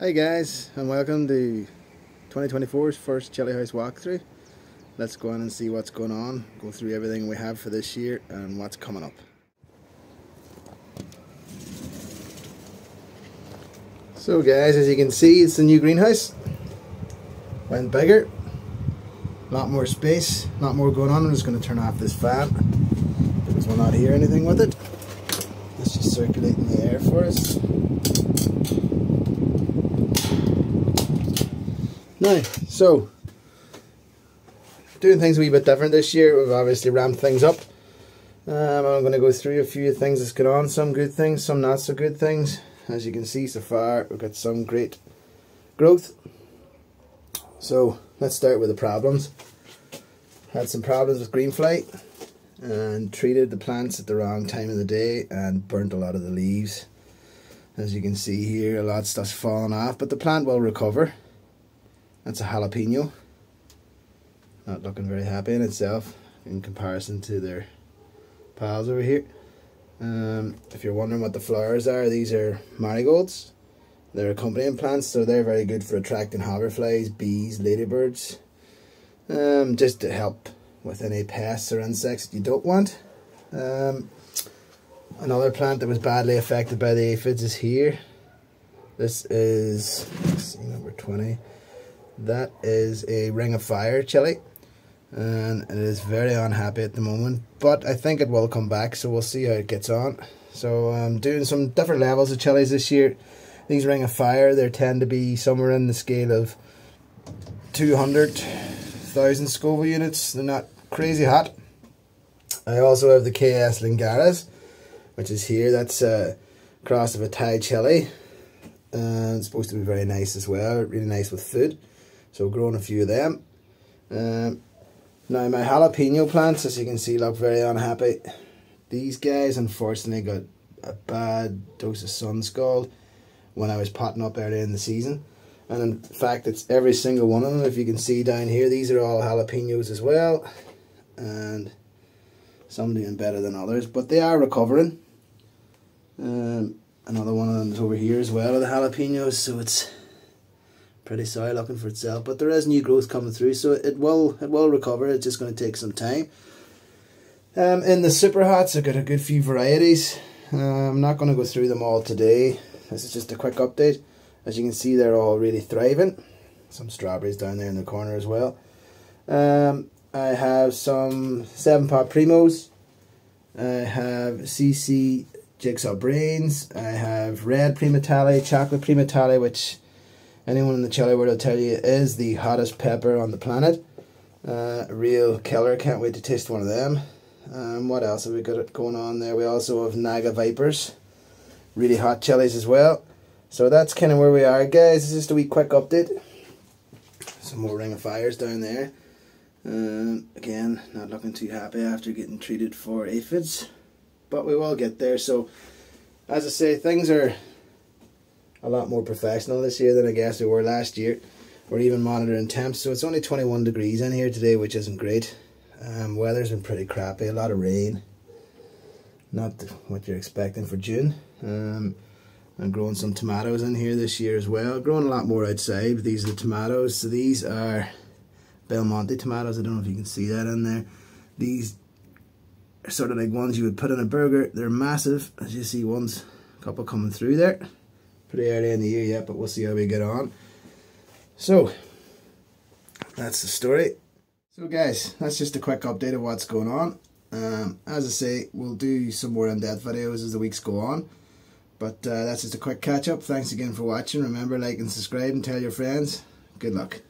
Hi guys, and welcome to 2024's first Chilli House walkthrough. Let's go on and see what's going on, go through everything we have for this year and what's coming up. So guys, as you can see, it's the new greenhouse. Went bigger, a lot more space, a lot more going on. I'm just going to turn off this fan because we'll not hear anything with it. It's just circulating the air for us. Now, so, doing things a wee bit different this year. We've obviously ramped things up. I'm going to go through a few things that's gone on, some good things, some not so good things. As you can see so far, we've got some great growth. So, let's start with the problems. Had some problems with green fly and treated the plants at the wrong time of the day and burnt a lot of the leaves. As you can see here, a lot of stuff's fallen off, but the plant will recover. That's a jalapeno, not looking very happy in itself in comparison to their pals over here. If you're wondering what the flowers are, these are marigolds. They're accompanying plants, so they're very good for attracting hoverflies, bees, ladybirds, just to help with any pests or insects that you don't want. Another plant that was badly affected by the aphids is here. This is, let's see, number 20. That is a ring of fire chili, and it is very unhappy at the moment, but I think it will come back, so we'll see how it gets on. So I'm doing some different levels of chilies this year. These ring of fire, they tend to be somewhere in the scale of 200,000 Scoville units. They're not crazy hot. I also have the KS Lingaras, which is here. That's a cross of a Thai chili, and it's supposed to be very nice as well, really nice with food. So growing a few of them. Now my jalapeno plants, as you can see, look very unhappy. These guys unfortunately got a bad dose of sun scald when I was potting up earlier in the season. And in fact, it's every single one of them. If you can see down here, these are all jalapenos as well. And some doing better than others, but they are recovering. Another one of them is over here as well, of the jalapenos, so it's pretty sorry looking for itself, but there is new growth coming through, so it will recover. It's just going to take some time. In the super hots, I've got a good few varieties. I'm not going to go through them all today. This is just a quick update. As you can see, they're all really thriving. Some strawberries down there in the corner as well. I have some 7 pot primos. I have CC Jigsaw Brains. I have Red Primotali, Chocolate Primotali, which anyone in the chili world will tell you is the hottest pepper on the planet. Real killer, can't wait to taste one of them. What else have we got going on there? We also have Naga Vipers, really hot chilies as well. So that's kind of where we are, guys. It's just a wee quick update. Some more ring of fires down there. Again, not looking too happy after getting treated for aphids, but we will get there. So, as I say, things are a lot more professional this year than I guess we were last year. We're even monitoring temps, so it's only 21 degrees in here today, which isn't great. Weather's been pretty crappy, a lot of rain. Not what you're expecting for June. I'm growing some tomatoes in here this year as well. Growing a lot more outside. These are the tomatoes. So these are Belmonte tomatoes. I don't know if you can see that in there. These are sort of like ones you would put in a burger. They're massive. As you see, one's a couple coming through there. Pretty early in the year yet, but we'll see how we get on. So that's the story. So guys, that's just a quick update of what's going on. As I say, we'll do some more in-depth videos as the weeks go on, but that's just a quick catch-up. Thanks again for watching. Remember, like and subscribe and tell your friends. Good luck.